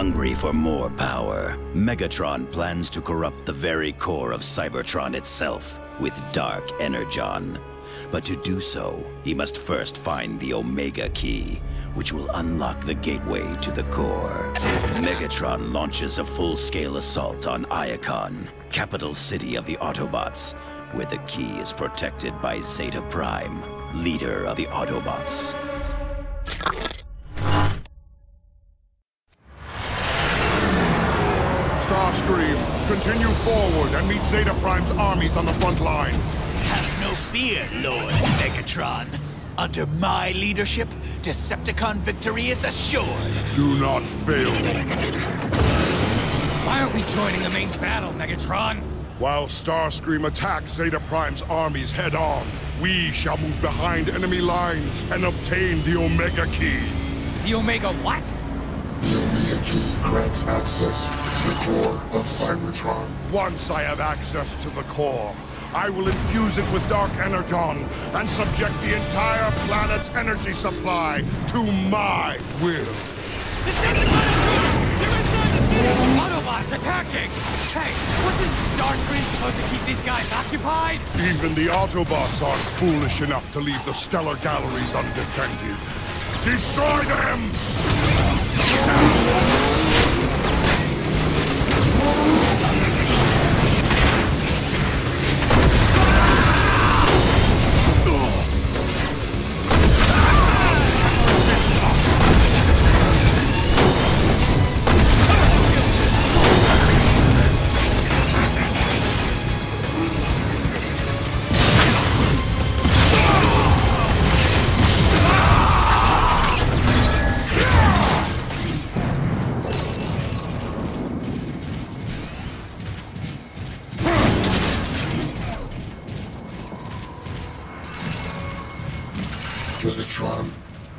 Hungry for more power, Megatron plans to corrupt the very core of Cybertron itself with Dark Energon. But to do so, he must first find the Omega Key, which will unlock the gateway to the core. Megatron launches a full-scale assault on Iacon, capital city of the Autobots, where the key is protected by Zeta Prime, leader of the Autobots. Starscream, continue forward and meet Zeta Prime's armies on the front line. Have no fear, Lord Megatron. Under my leadership, Decepticon victory is assured. Do not fail. Why aren't we joining the main battle, Megatron? While Starscream attacks Zeta Prime's armies head-on, we shall move behind enemy lines and obtain the Omega Key. The Omega what? The Omega Key grants access to the core of Cybertron. Once I have access to the core, I will infuse it with Dark Energon and subject the entire planet's energy supply to my will. The city monitors! They're inside the city! Autobots attacking! Hey, wasn't Starscream supposed to keep these guys occupied? Even the Autobots aren't foolish enough to leave the stellar galleries undefended. Destroy them! Megatron,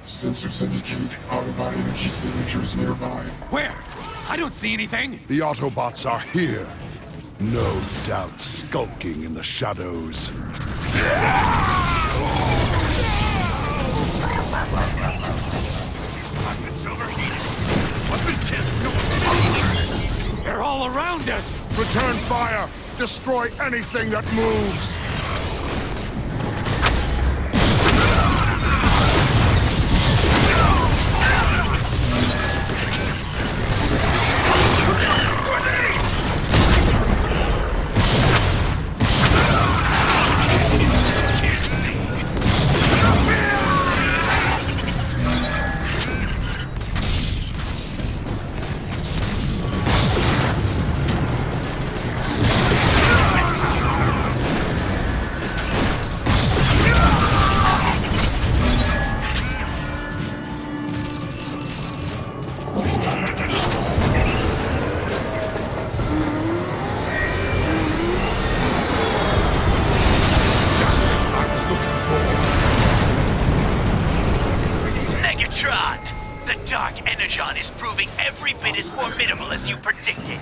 sensors indicate Autobot energy signatures nearby. Where? I don't see anything! The Autobots are here. No doubt skulking in the shadows. I've been overheated. What's been tipped? They're all around us! Return fire! Destroy anything that moves! Energon is proving every bit as formidable as you predicted.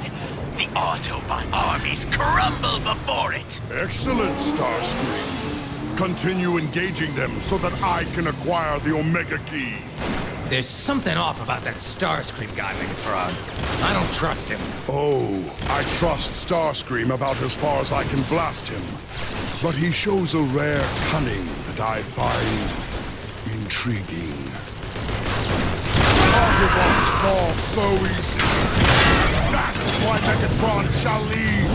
The Autobot armies crumble before it. Excellent, Starscream. Continue engaging them so that I can acquire the Omega Key. There's something off about that Starscream guy, Megatron. I don't trust him. Oh, I trust Starscream about as far as I can blast him. But he shows a rare cunning that I find intriguing. Autobots fall so easy. That's why Megatron shall lead.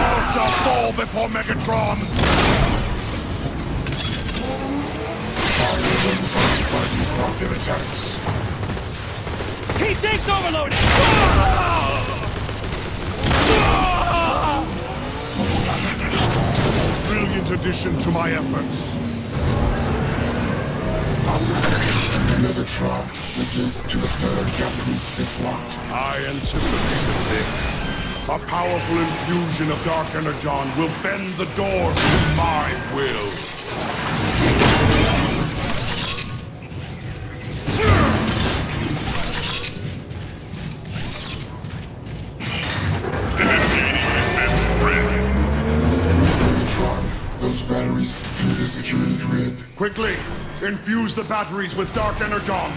All shall fall before Megatron. Attacks. He takes overload! Brilliant addition to my efforts. Megatron, the gate to the stellar galleries is locked. I anticipated this. A powerful infusion of Dark Energon will bend the doors to my will. Quickly, infuse the batteries with Dark Energon.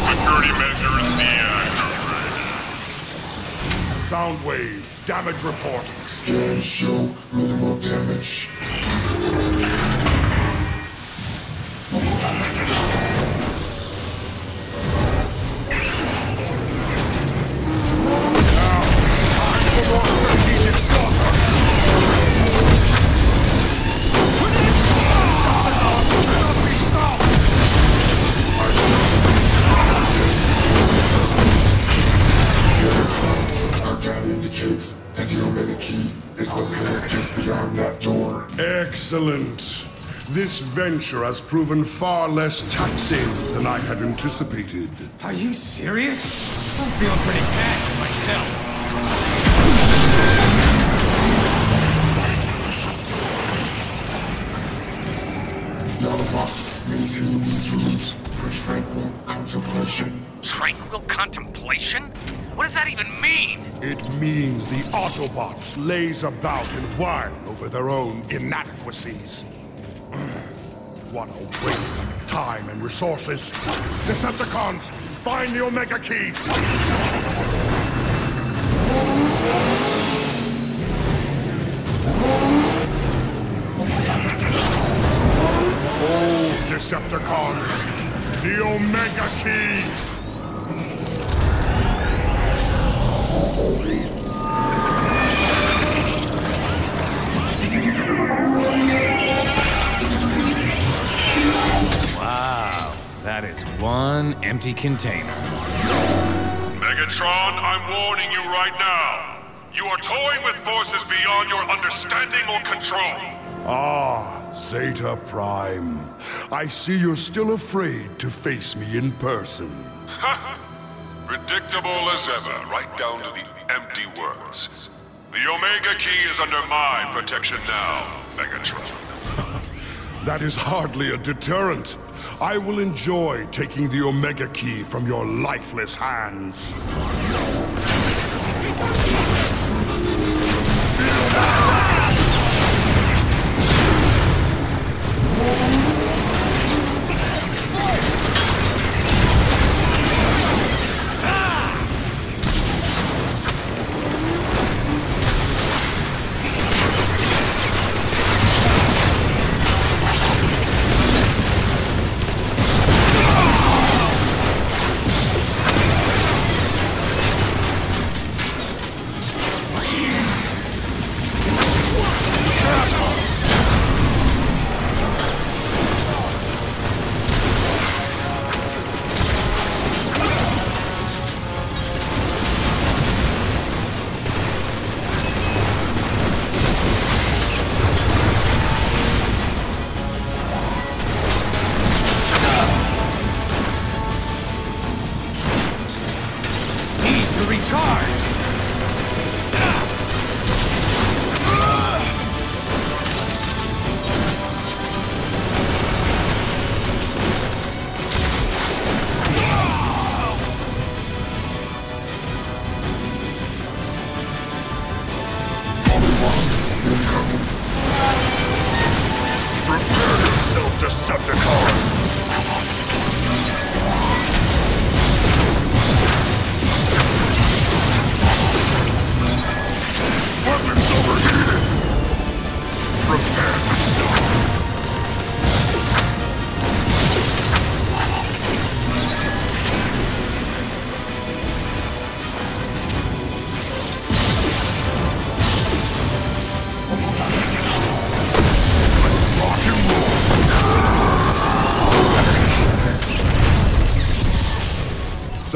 Security measures deactivated. Soundwave, damage report. Scans show minimal damage. Excellent. This venture has proven far less taxing than I had anticipated. Are you serious? I'm feeling pretty taxed myself. The Autobots maintain these rooms for tranquil contemplation. Tranquil contemplation? What does that even mean? It means the Autobots laze about and whine over their own inadequacies. What a waste of time and resources. Decepticons, find the Omega Key! Oh, Decepticons, the Omega Key! Wow, that is one empty container. Megatron, I'm warning you right now. You are toying with forces beyond your understanding or control. Ah, Zeta Prime. I see you're still afraid to face me in person. Predictable as ever, right down to the empty words. The Omega Key is under my protection now, Megatron. That is hardly a deterrent. I will enjoy taking the Omega Key from your lifeless hands.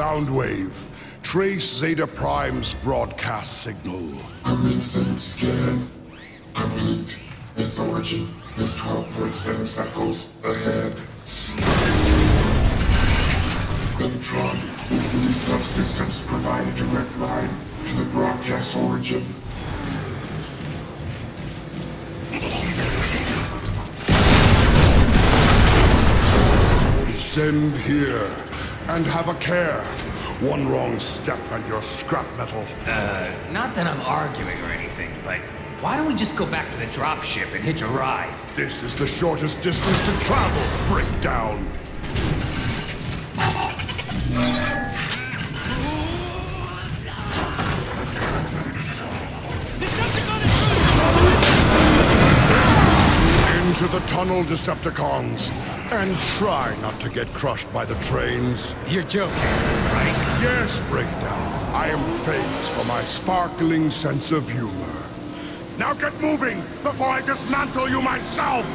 Soundwave, trace Zeta Prime's broadcast signal. Commencing scan. Complete. Its origin is 12.7 cycles ahead. Megatron, this and these subsystems provide a direct line to the broadcast origin. Descend here, and have a care. One wrong step and you're scrap metal. Not that I'm arguing or anything, but why don't we just go back to the dropship and hitch a ride? This is the shortest distance to travel, Breakdown. Into the tunnel, Decepticons, and try not to get crushed by the trains. You're joking, right? Yes, Breakdown. I am famous for my sparkling sense of humor. Now get moving before I dismantle you myself!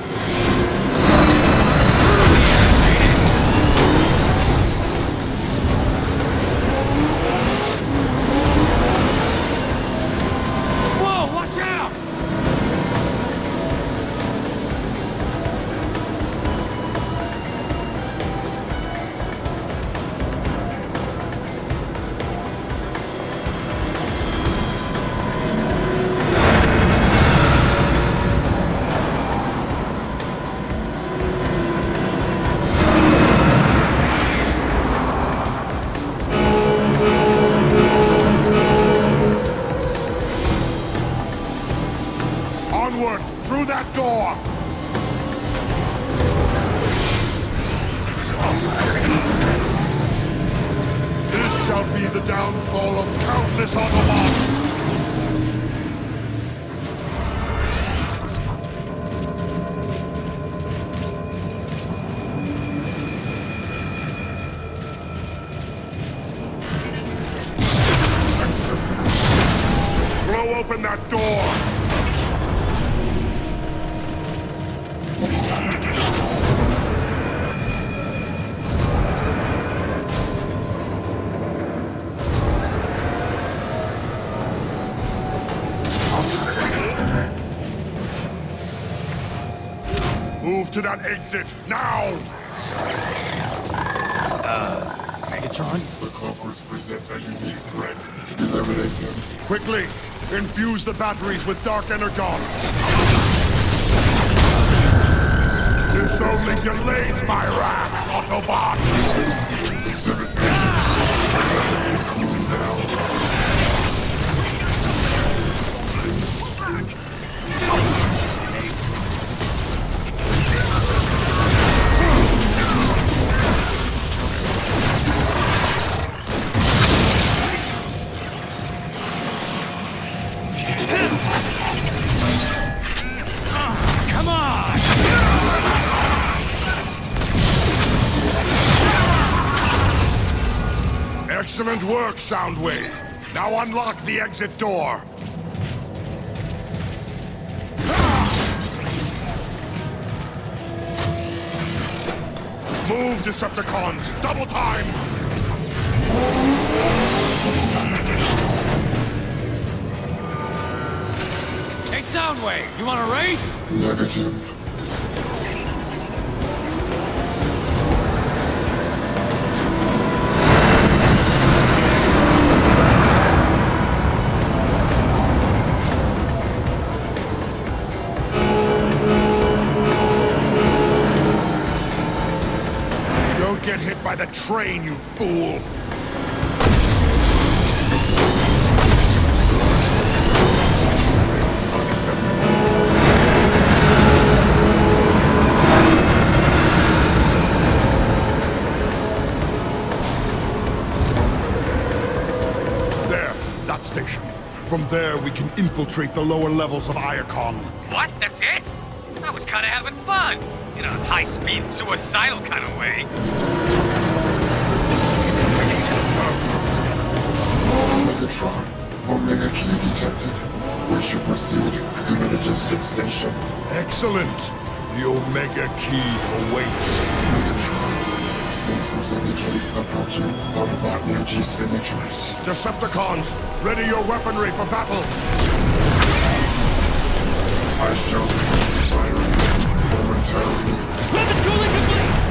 Open that door! Move to that exit, now! Megatron? The Cloakers present a unique threat. Eliminate them. Quickly! Infuse the batteries with Dark Energon! This only delays my wrath, Autobots! Exhibit patience. My weapon is cooling down. Excellent work, Soundwave. Now unlock the exit door. Move, Decepticons! Double time! Hey, Soundwave! You want a race? Negative. By the train, you fool! There, that station. From there, we can infiltrate the lower levels of Iacon. What? That's it? I was kind of having fun. In a high-speed, suicidal kind of way. Megatron, Omega Key detected. We should proceed to the logistics station. Excellent! The Omega Key awaits. Megatron, sensors indicate approaching Autobot energy signatures. Decepticons, ready your weaponry for battle! I shall be firing momentarily. Weapon cooling complete!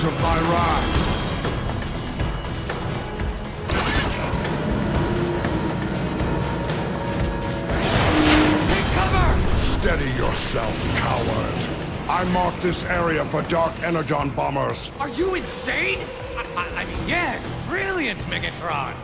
revenge of my wrath. Steady yourself, coward. I marked this area for Dark Energon bombers. Are you insane? I mean, yes, brilliant, Megatron.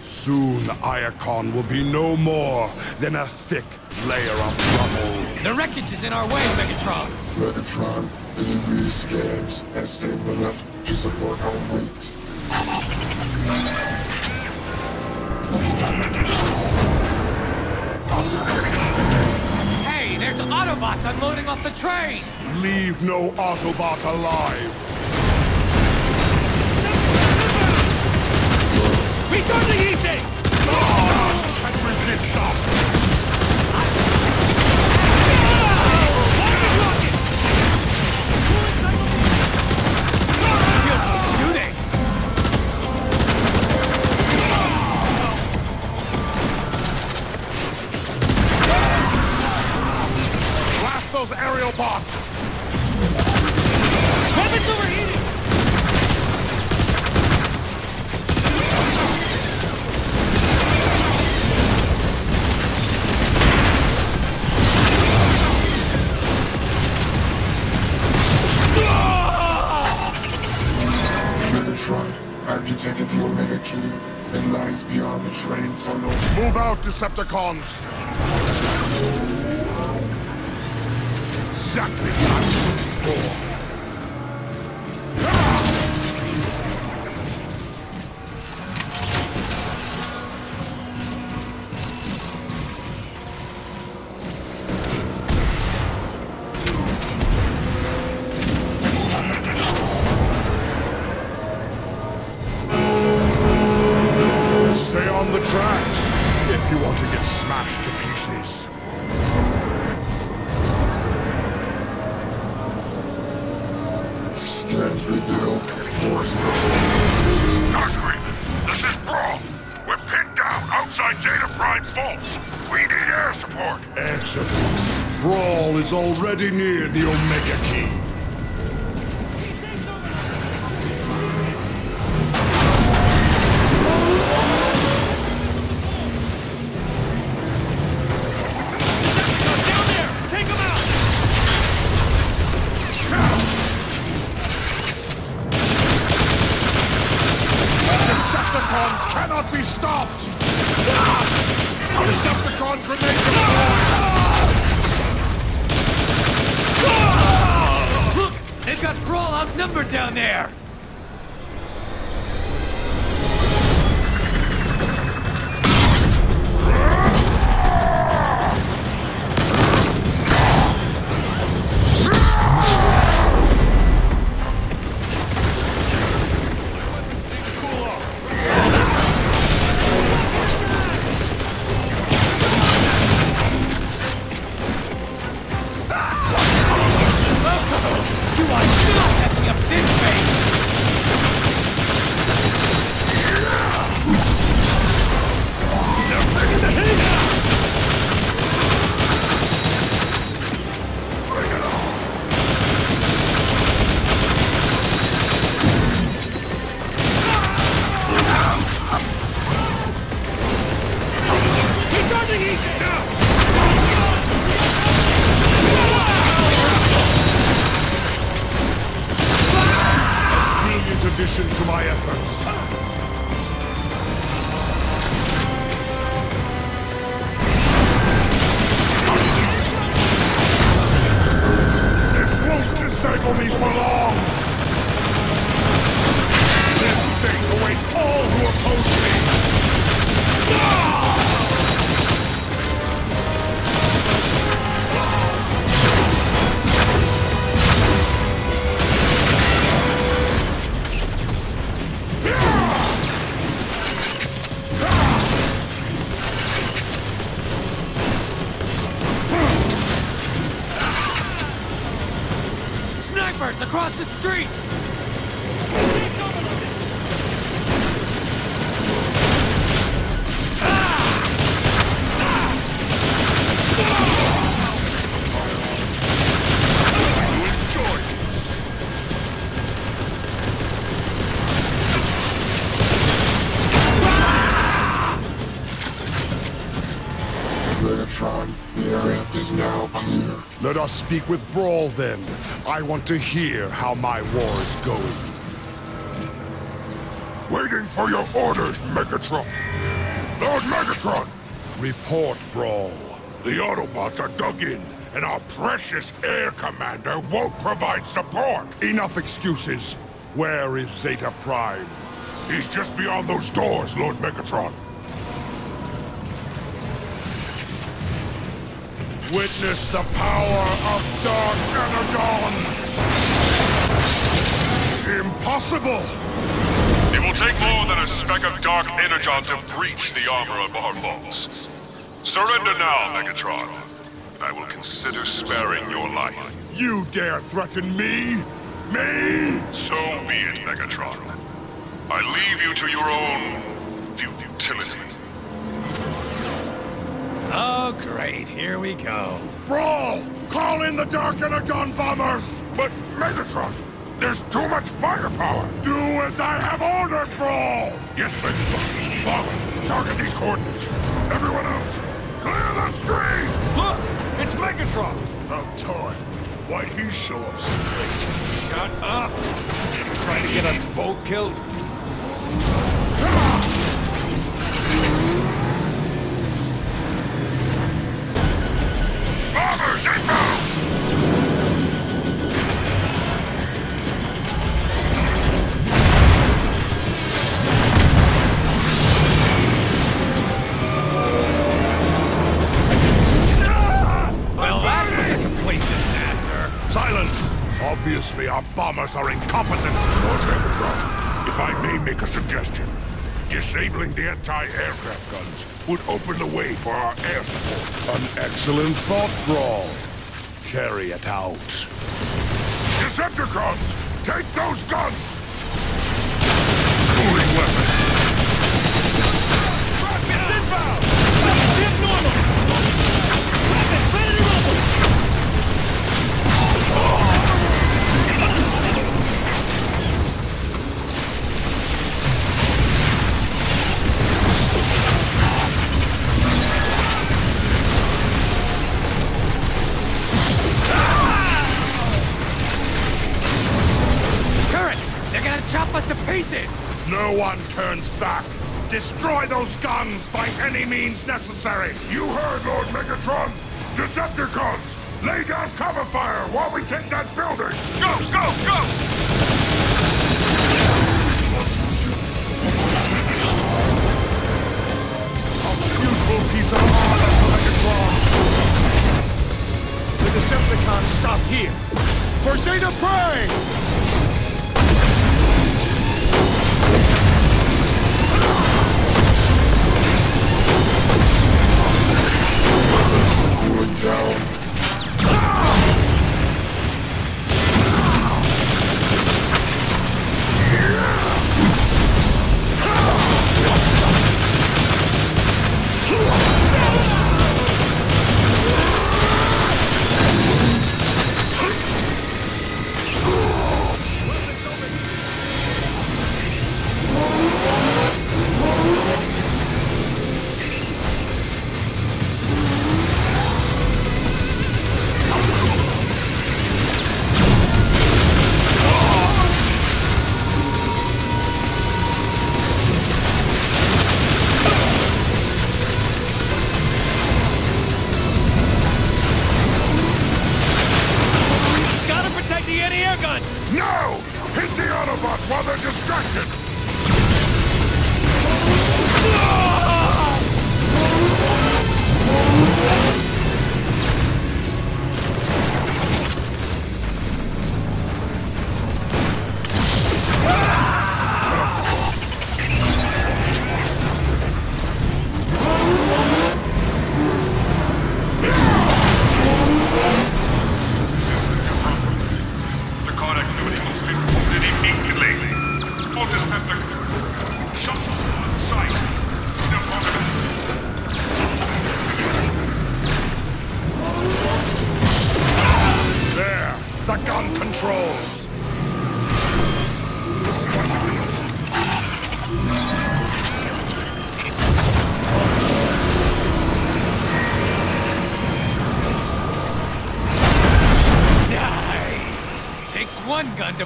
Soon, Iacon will be no more than a thick layer of rubble. The wreckage is in our way, Megatron! Megatron, the debris scans and stable enough to support our weight. Hey, there's Autobots unloading off the train! Leave no Autobot alive! We totally eat things! Oh, I can't resist them! Detected the Omega Key that lies beyond the train tunnel. Move out, Decepticons! Exactly what I was looking Starscream, this is Brawl. We're pinned down outside Zeta Prime's vaults. We need air support. Excellent. Brawl is already near the Omega Key. Outnumbered down there! To my efforts. This won't disable me for long. This fate awaits all who oppose me. the street! Let us speak with Brawl, then. I want to hear how my war is going. Waiting for your orders, Megatron. Lord Megatron! Report, Brawl. The Autobots are dug in, and our precious air commander won't provide support. Enough excuses. Where is Zeta Prime? He's just beyond those doors, Lord Megatron. Witness the power of Dark Energon! Impossible! It will take more than a speck of Dark Energon to breach the armor of our vaults. Surrender now, Megatron, and I will consider sparing your life. You dare threaten me? Me? So be it, Megatron. I leave you to your own futility. Oh, great. Here we go. Brawl! Call in the Dark Energon bombers! But, Megatron, there's too much firepower! Do as I have ordered, Brawl! Yes, Megatron. Bomber, target these coordinates. Everyone else, clear the street! Look! It's Megatron! About time. Why'd he show up so late? Shut up! They're trying to get us both killed. Bombers, inbound! Well, that was a complete disaster. Silence! Obviously, our bombers are incompetent. Lord Megatron, if I may make a suggestion, disabling the anti-aircraft guns would open the way for our air support. An excellent thought, Brawl. Carry it out. Decepticons, take those guns! Cooling weapon. Rockets inbound! Rockets hit normal! Rockets ready to roll! Chop us to pieces! No one turns back! Destroy those guns by any means necessary! You heard, Lord Megatron! Decepticons! Lay down cover fire while we take that building! Go, go, go! A beautiful piece of armor, Megatron! The Decepticons stop here! For Zeta Prime! Down.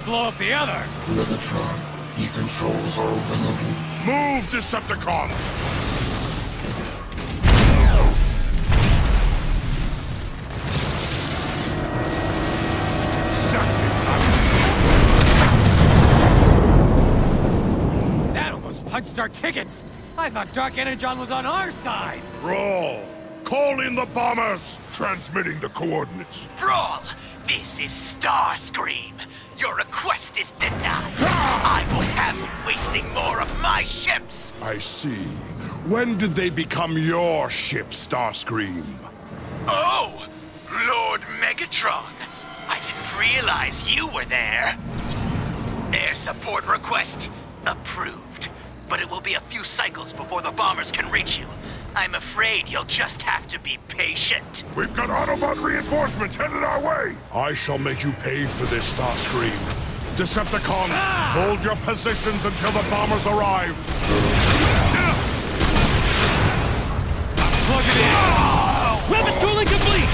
blow up the other. Megatron, he controls our ability. Move, Decepticons! Punched our tickets! I thought Dark Energon was on our side! Brawl! Call in the bombers! Transmitting the coordinates. Brawl! This is Starscream! Your request is denied! I will have you wasting more of my ships! I see. When did they become your ship, Starscream? Oh! Lord Megatron! I didn't realize you were there! Air support request approved. But it will be a few cycles before the bombers can reach you. I'm afraid you'll just have to be patient. We've got Autobot reinforcements headed our way! I shall make you pay for this, Starscream. Decepticons, hold your positions until the bombers arrive! Plug it in! Weapon tooling complete!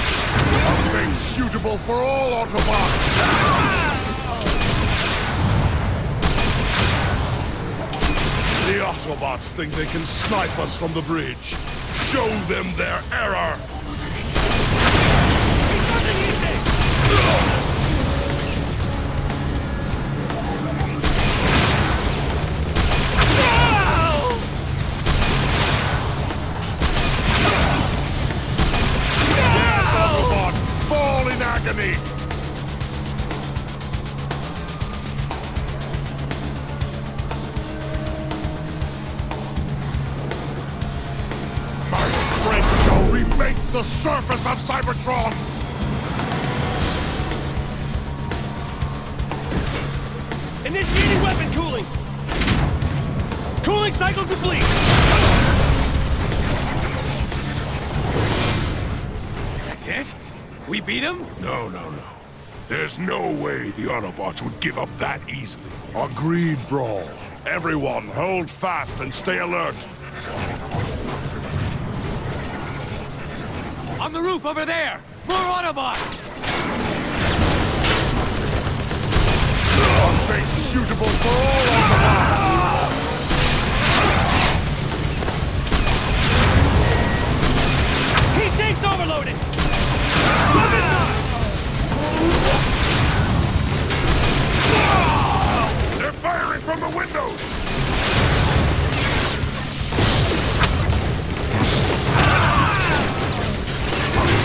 Nothing suitable for all Autobots! The Autobots think they can snipe us from the bridge. Show them their error! It's something easy! No! Yes, Autobot! Fall in agony! Remake the surface of Cybertron! Initiating weapon cooling! Cooling cycle complete! That's it? We beat him? No. There's no way the Autobots would give up that easily. Agreed, Brawl. Everyone, hold fast and stay alert. On the roof over there! More Autobots! Nothing suitable for all Autobots! Heat tanks overloaded! They're firing from the windows!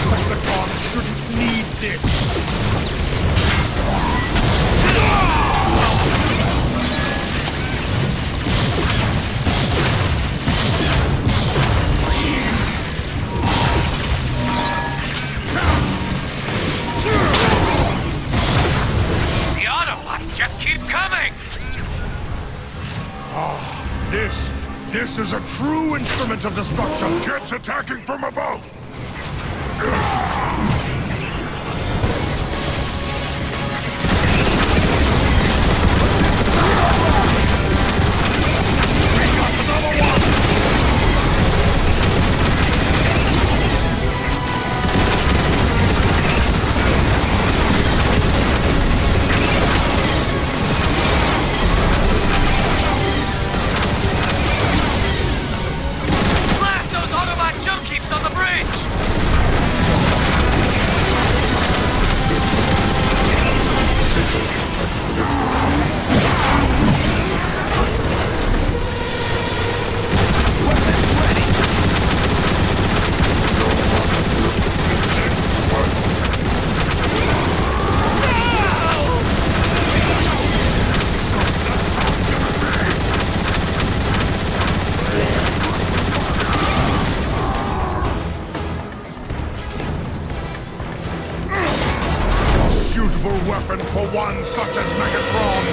Megatron shouldn't need this! The Autobots just keep coming! Ah, this is a true instrument of destruction! Jets attacking from above! Weapon for one such as Megatron!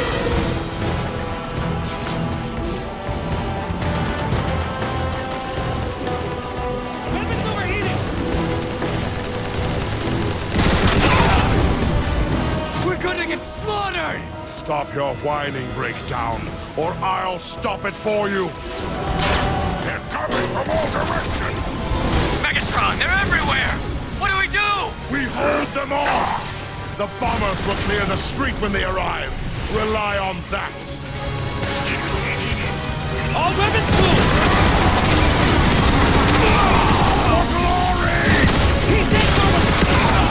Weapons overheating! We're gonna get slaughtered! Stop your whining, Breakdown, or I'll stop it for you! They're coming from all directions! Megatron, they're everywhere! What do? We hold them off! The bombers will clear the street when they arrive! Rely on that. All weapons move! For glory! He takes over!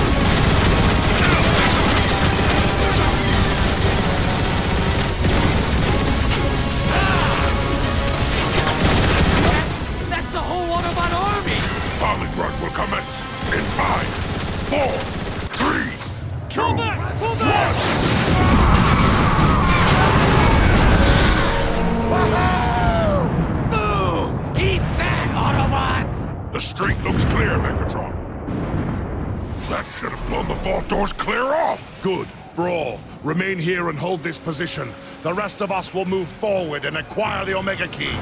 That's the whole Autobot army! Bombing run will commence in 5, 4, 3, 2, 1! Woohoo! Boom! Eat that, Autobots! The street looks clear, Megatron. That should have blown the vault doors clear off! Good. Brawl, remain here and hold this position. The rest of us will move forward and acquire the Omega Key. From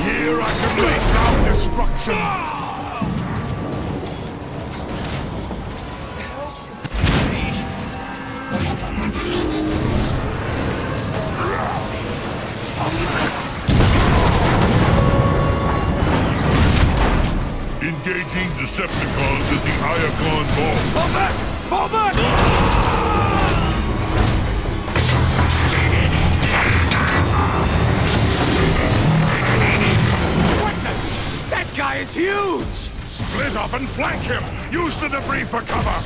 here, I can lay down destruction. Engaging Decepticons at the Iacon vault. Fall back! Fall back! What the? That guy is huge! Split up and flank him! Use the debris for cover!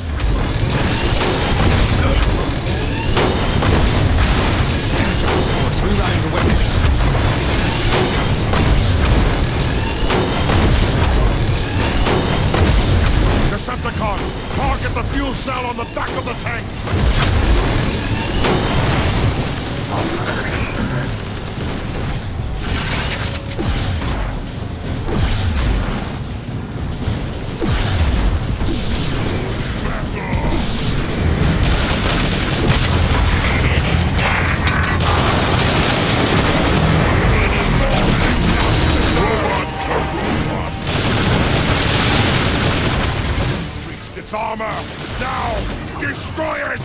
Relying weapons. Decepticons, target the fuel cell on the back of the tank. Armor! Now! Destroy it!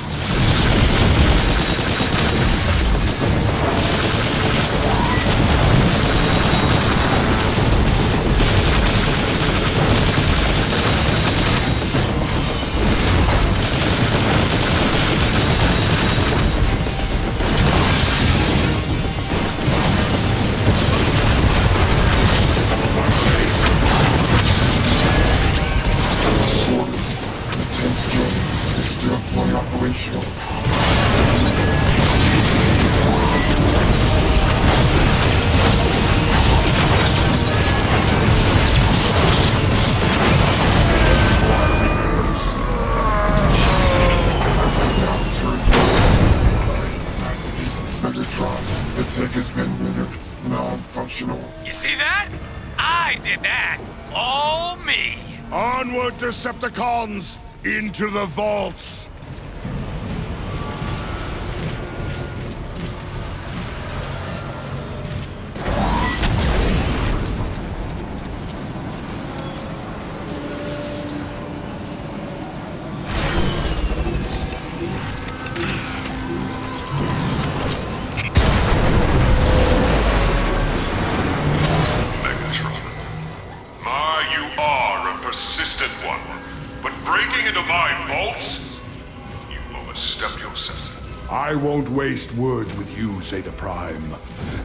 Decepticons into the vaults. I won't waste words with you, Zeta Prime.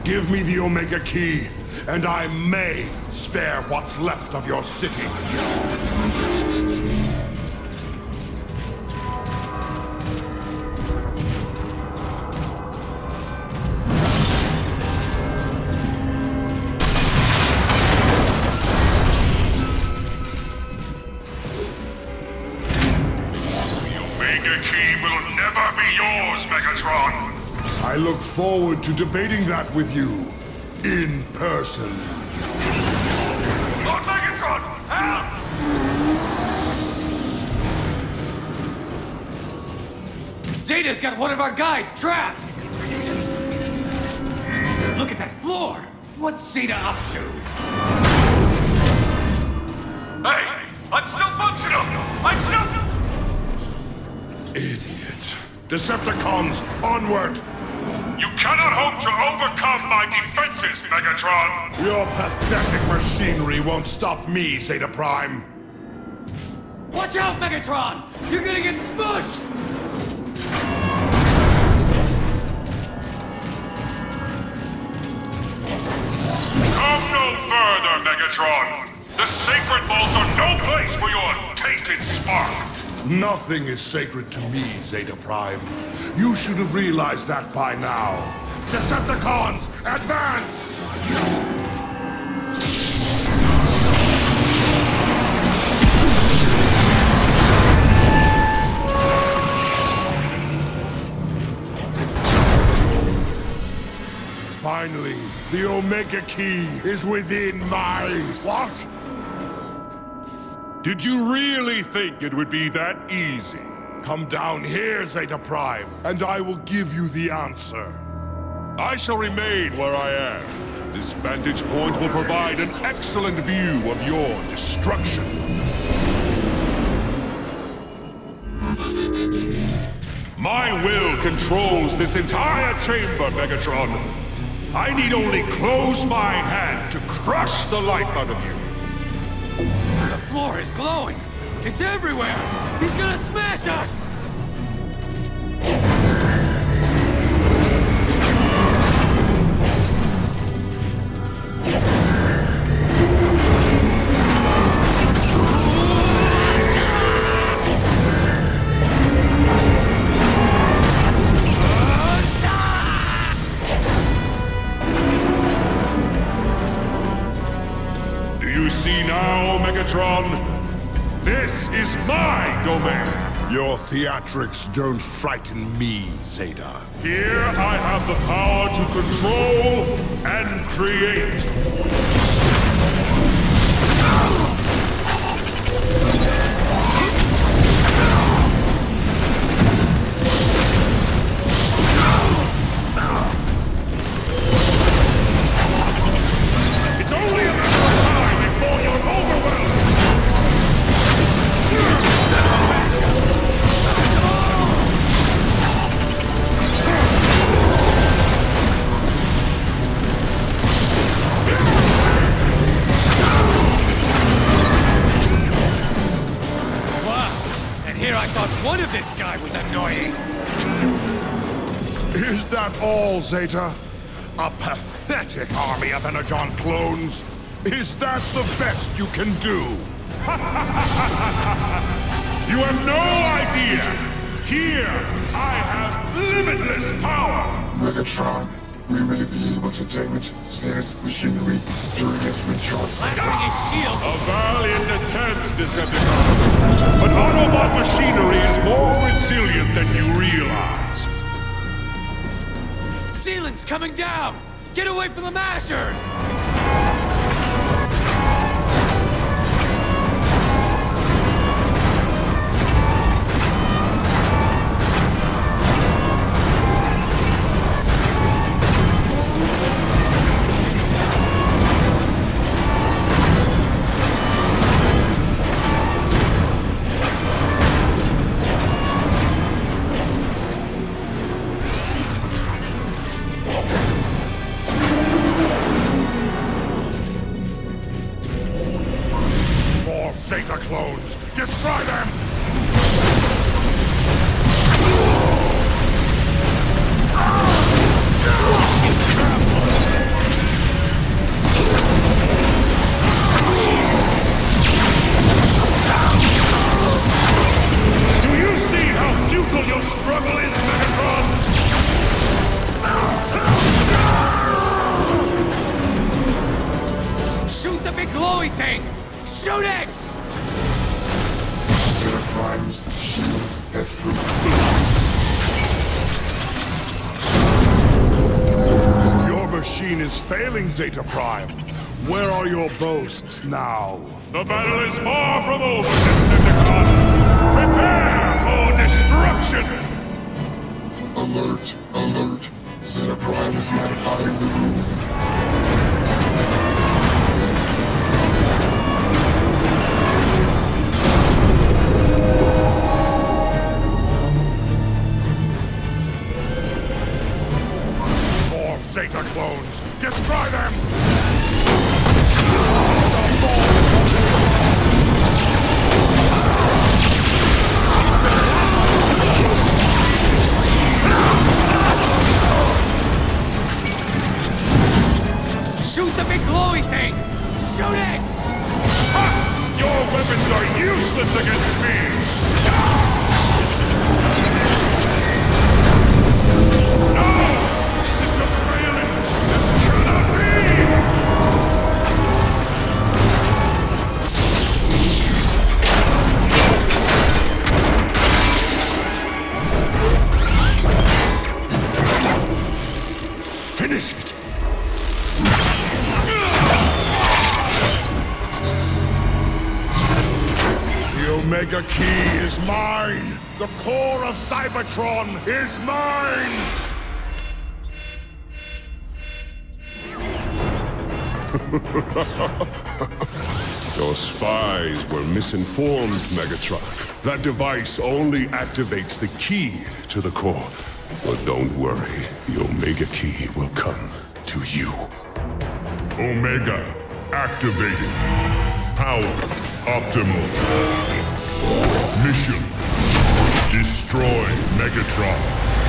Give me the Omega Key, and I may spare what's left of your city. Forward to debating that with you in person. Lord Megatron, help! Zeta's got one of our guys trapped. Look at that floor. What's Zeta up to? Hey, I'm still functional. I'm still. Idiot. Decepticons, onward. You cannot hope to overcome my defenses, Megatron! Your pathetic machinery won't stop me, Zeta Prime! Watch out, Megatron! You're gonna get smushed! Come no further, Megatron! The sacred vaults are no place for your tainted spark! Nothing is sacred to me, Zeta Prime. You should have realized that by now. Decepticons, advance! Finally, the Omega Key is within my... what? Did you really think it would be that easy? Come down here, Zeta Prime, and I will give you the answer. I shall remain where I am. This vantage point will provide an excellent view of your destruction. My will controls this entire chamber, Megatron. I need only close my hand to crush the life out of you. The floor is glowing! It's everywhere! He's gonna smash us! This is my domain! Your theatrics don't frighten me, Zeta. Here I have the power to control and create. It's only a matter of time before you're overwhelmed! One of this guy was annoying. Is that all, Zeta? A pathetic army of Energon clones? Is that the best you can do? You have no idea! Here, I have limitless power! Megatron, we may be able to damage Zeta's machinery during this recharge. A valiant attempt, Decepticons. But Autobot machinery is more resilient than you realize. Sealant's coming down! Get away from the mashers! Destroy them! Zeta Prime, where are your boasts now? The battle is far from over, Decepticon! Prepare for destruction! Alert, alert. Zeta Prime is modifying the room. Zeta clones! Destroy them! glowy thing! Shoot it! Ha! Your weapons are useless against me! No! System failing! This cannot be! Finish it! The Omega Key is mine! The core of Cybertron is mine! Your spies were misinformed, Megatron. That device only activates the key to the core. But don't worry, the Omega Key will come to you. Omega activated. Power optimal. Mission: destroy Megatron.